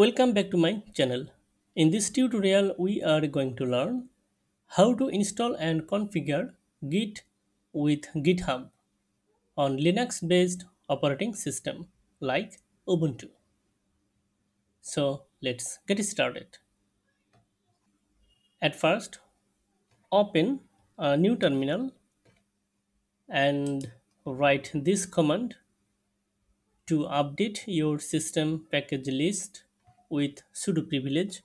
Welcome back to my channel. In this tutorial, we are going to learn how to install and configure Git with GitHub on Linux-based operating system like Ubuntu. So let's get started. At first, open a new terminal and write this command to update your system package list with sudo privilege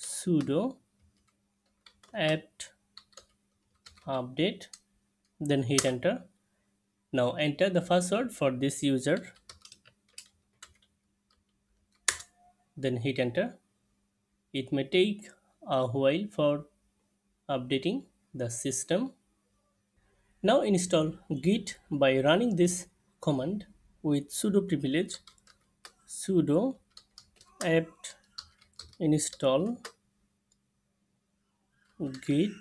sudo apt update, then hit enter. Now enter the password for this user, then hit enter. It may take a while for updating the system. Now install Git by running this command with sudo privilege sudo apt install git,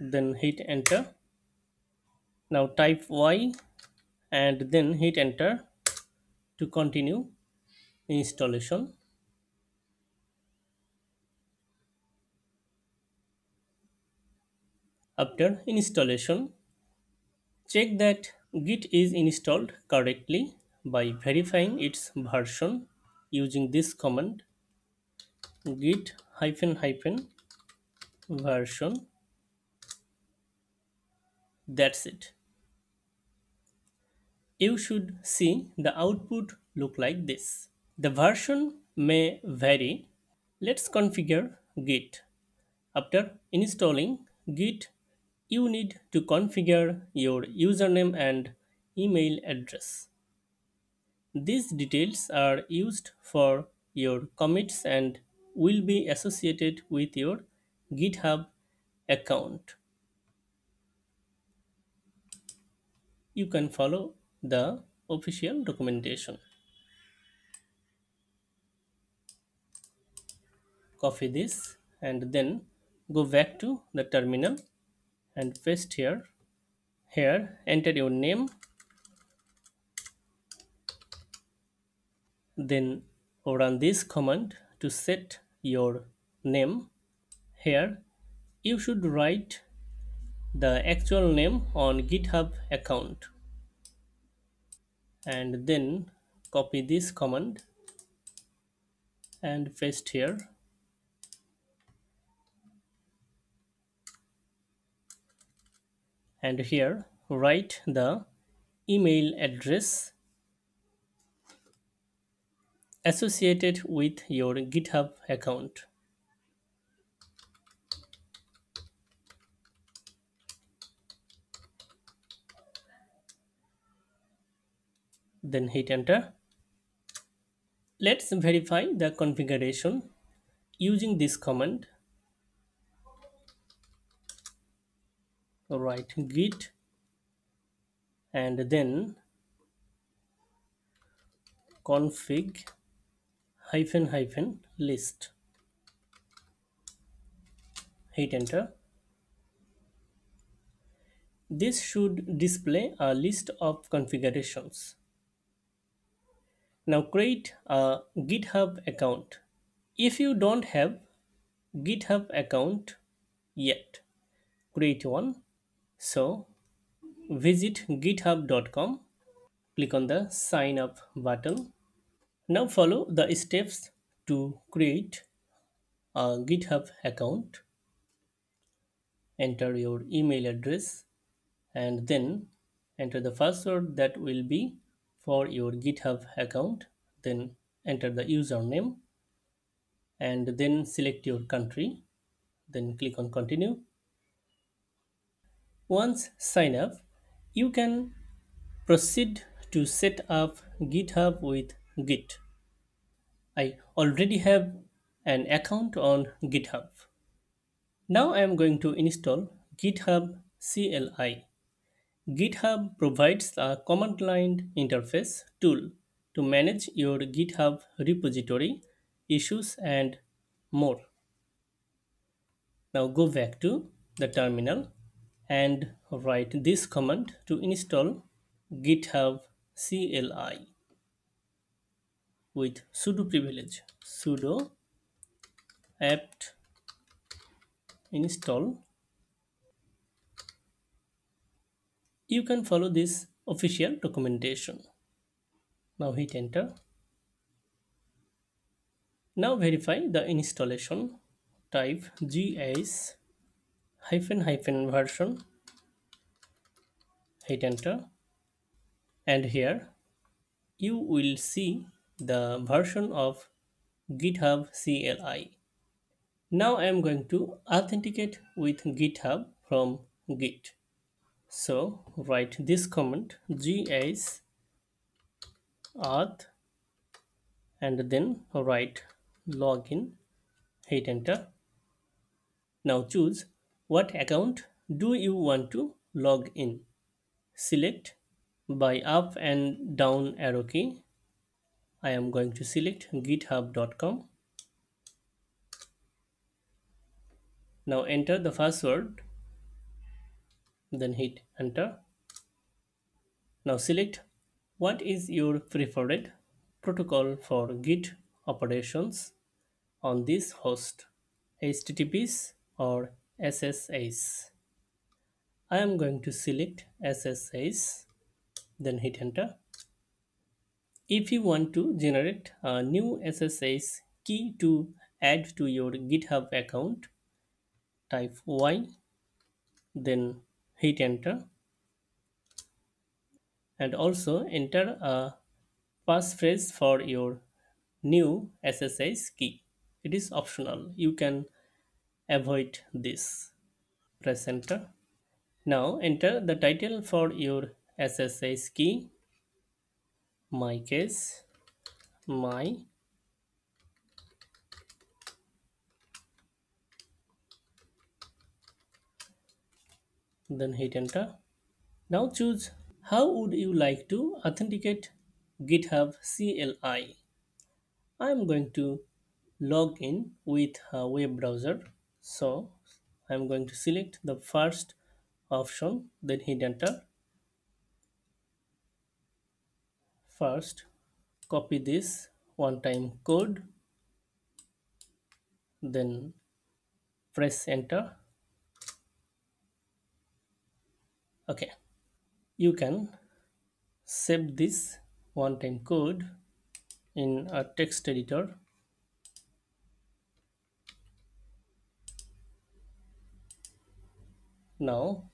then hit enter. Now type y and then hit enter to continue installation. After installation, check that Git is installed correctly by verifying its version using this command git --version. That's it. You should see the output look like this. The version may vary. Let's configure Git. After installing Git, you need to configure your username and email address. These details are used for your commits and will be associated with your GitHub account. You can follow the official documentation. Copy this and then go back to the terminal and paste here, enter your name, then run this command to set your name. Here you should write the actual name on GitHub account and then copy this command and paste here. And here write the email address associated with your GitHub account. Then hit enter. Let's verify the configuration using this command. Write git and then config --list. Hit enter. This should display a list of configurations. Now create a GitHub account. If you don't have GitHub account yet, create one. So visit github.com, click on the sign up button. Now follow the steps to create a GitHub account. Enter your email address and then enter the password that will be for your GitHub account. Then enter the username and then select your country. Then click on continue. Once sign up, you can proceed to set up GitHub with Git. I already have an account on GitHub. Now I am going to install GitHub CLI. GitHub provides a command line interface tool to manage your GitHub repository, issues and more. Now go back to the terminal and write this command to install GitHub CLI. with sudo privilege sudo apt install. You can follow this official documentation. Now hit enter. Now verify the installation. Type gh --version. Hit enter, and here you will see the version of GitHub CLI. Now I am going to authenticate with GitHub from Git. So write this command gh auth and then write login. Hit enter. Now choose what account do you want to log in. Select by up and down arrow key. I am going to select github.com. Now enter the password, then hit enter. Now select what is your preferred protocol for Git operations on this host, HTTPS or SSH. I am going to select SSH, then hit enter. If you want to generate a new SSH key to add to your GitHub account, type Y, then hit enter, and also enter a passphrase for your new SSH key. It is optional, you can avoid this. Press enter. Now enter the title for your SSH key. My case, my then hit enter. Now choose how would you like to authenticate GitHub CLI. I am going to log in with a web browser. So I am going to select the first option, then hit enter. First, copy this one-time code, then press enter. Okay, you can save this one-time code in a text editor. Now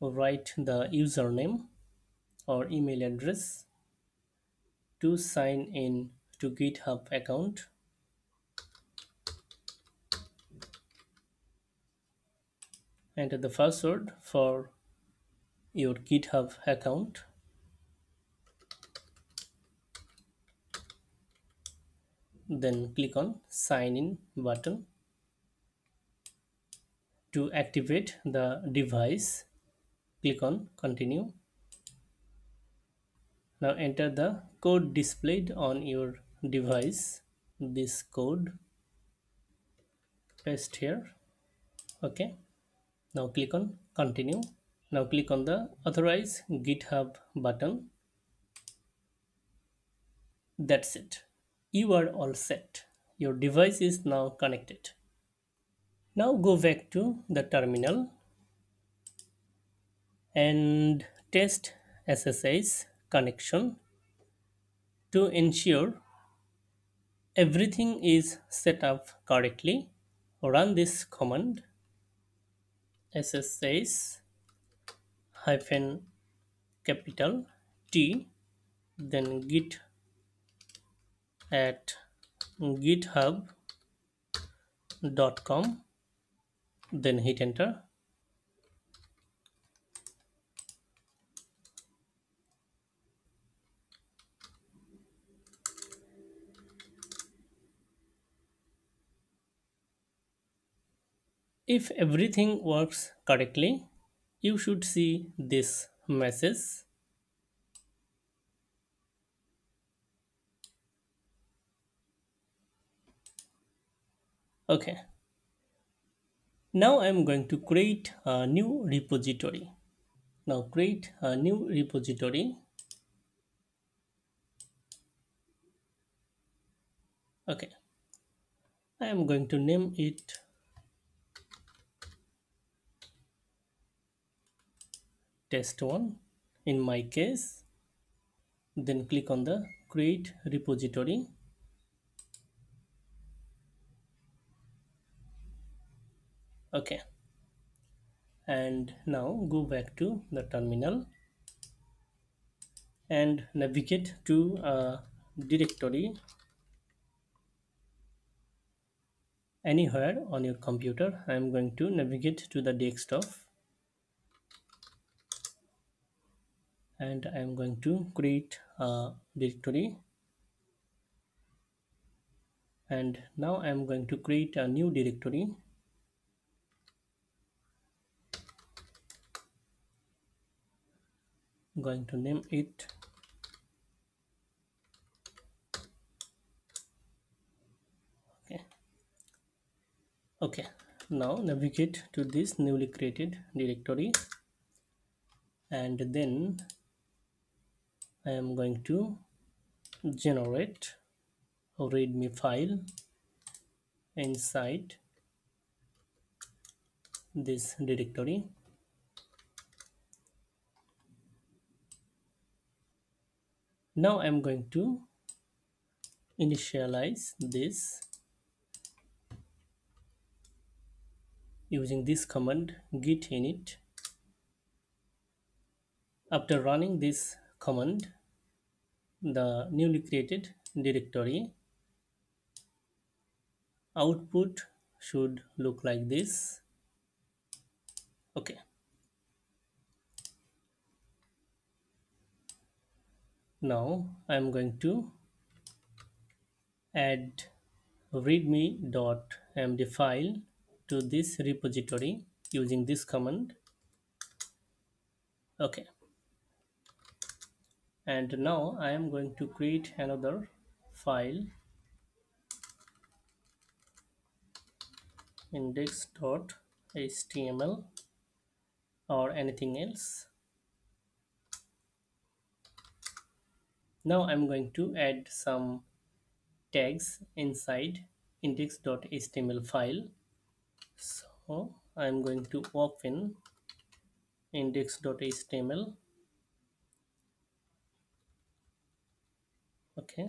write the username or email address to sign in to GitHub account. Enter the password for your GitHub account. Then click on sign in button to activate the device. Click on continue. Now enter the code displayed on your device, this code, paste here. Okay, now click on continue. Now click on the authorize GitHub button. That's it, you are all set. Your device is now connected. Now go back to the terminal and test SSH connection to ensure everything is set up correctly. Run this command SSH --T, then git at github.com, then hit enter. If everything works correctly, you should see this message. Okay. Now I am going to create a new repository. Now create a new repository. Okay, I am going to name it test1 in my case, then click on the create repository. Okay, and now go back to the terminal and navigate to a directory anywhere on your computer. I am going to navigate to the desktop and I am going to create a directory, and now I am going to create a new directory. I'm going to name it okay. Now navigate to this newly created directory, and then I am going to generate a README file inside this directory. Now I am going to initialize this using this command git init. After running this command, the newly created directory output should look like this. Okay. Now I am going to add readme.md file to this repository using this command. Okay, and now I am going to create another file index.html or anything else. Now I'm going to add some tags inside index.html file. So I'm going to open index.html. Okay.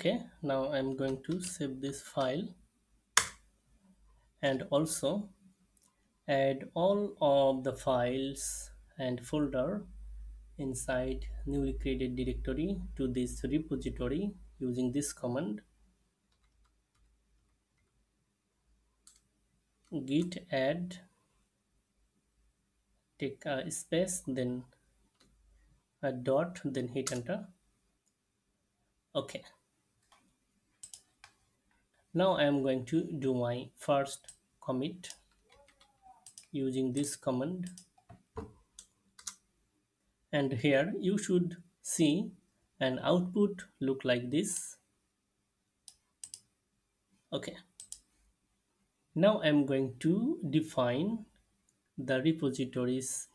Okay, now I'm going to save this file and also add all of the files and folder inside newly created directory to this repository using this command git add, take a space, then a dot, then hit enter. Okay. Now I am going to do my first commit using this command, and here you should see an output look like this. Okay, now I am going to define the repository's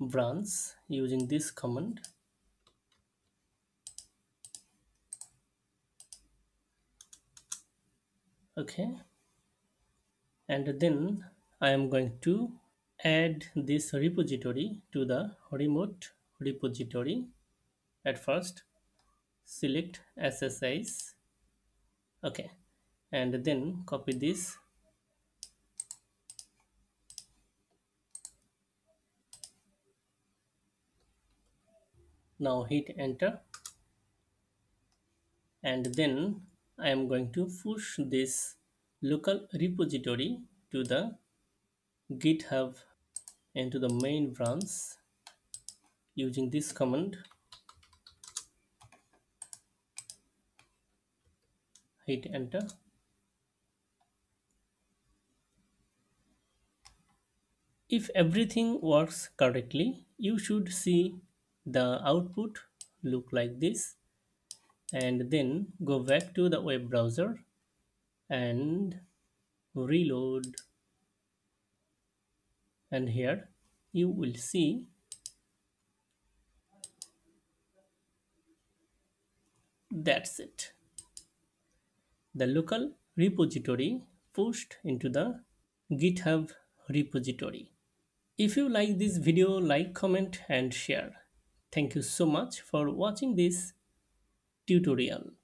branch using this command. Okay, and then I am going to add this repository to the remote repository. At first, select SSH. Okay, and then copy this. Now hit enter, and then I am going to push this local repository to the GitHub into the main branch using this command. Hit enter. If everything works correctly, you should see the output look like this, and then go back to the web browser and reload, and here you will see that's it. The local repository pushed into the GitHub repository. If you like this video, like, comment and share. Thank you so much for watching this tutorial.